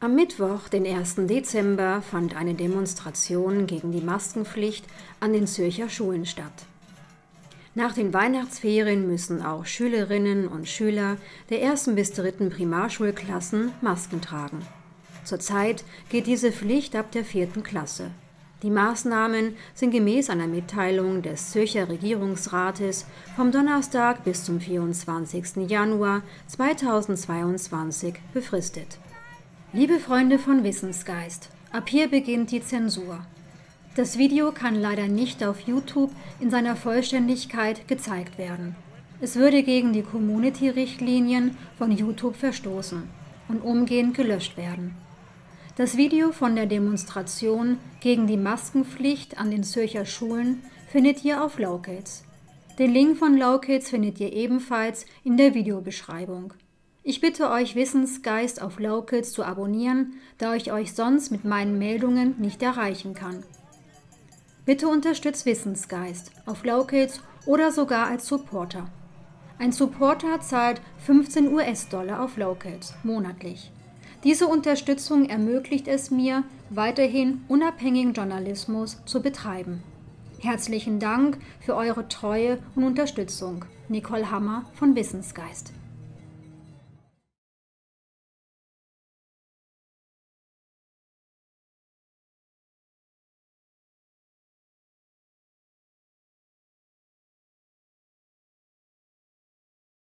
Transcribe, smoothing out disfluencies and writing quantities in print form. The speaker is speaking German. Am Mittwoch, den 1. Dezember, fand eine Demonstration gegen die Maskenpflicht an den Zürcher Schulen statt. Nach den Weihnachtsferien müssen auch Schülerinnen und Schüler der 1. bis 3. Primarschulklassen Masken tragen. Zurzeit geht diese Pflicht ab der 4. Klasse. Die Maßnahmen sind gemäß einer Mitteilung des Zürcher Regierungsrates vom Donnerstag bis zum 24. Januar 2022 befristet. Liebe Freunde von Wissensgeist, ab hier beginnt die Zensur. Das Video kann leider nicht auf YouTube in seiner Vollständigkeit gezeigt werden. Es würde gegen die Community-Richtlinien von YouTube verstoßen und umgehend gelöscht werden. Das Video von der Demonstration gegen die Maskenpflicht an den Zürcher Schulen findet ihr auf Locals. Den Link von Locals findet ihr ebenfalls in der Videobeschreibung. Ich bitte euch, Wissensgeist auf Locals zu abonnieren, da ich euch sonst mit meinen Meldungen nicht erreichen kann. Bitte unterstützt Wissensgeist auf Locals oder sogar als Supporter. Ein Supporter zahlt 15 US-Dollar auf Locals monatlich. Diese Unterstützung ermöglicht es mir, weiterhin unabhängigen Journalismus zu betreiben. Herzlichen Dank für eure Treue und Unterstützung. Nicole Hammer von Wissensgeist.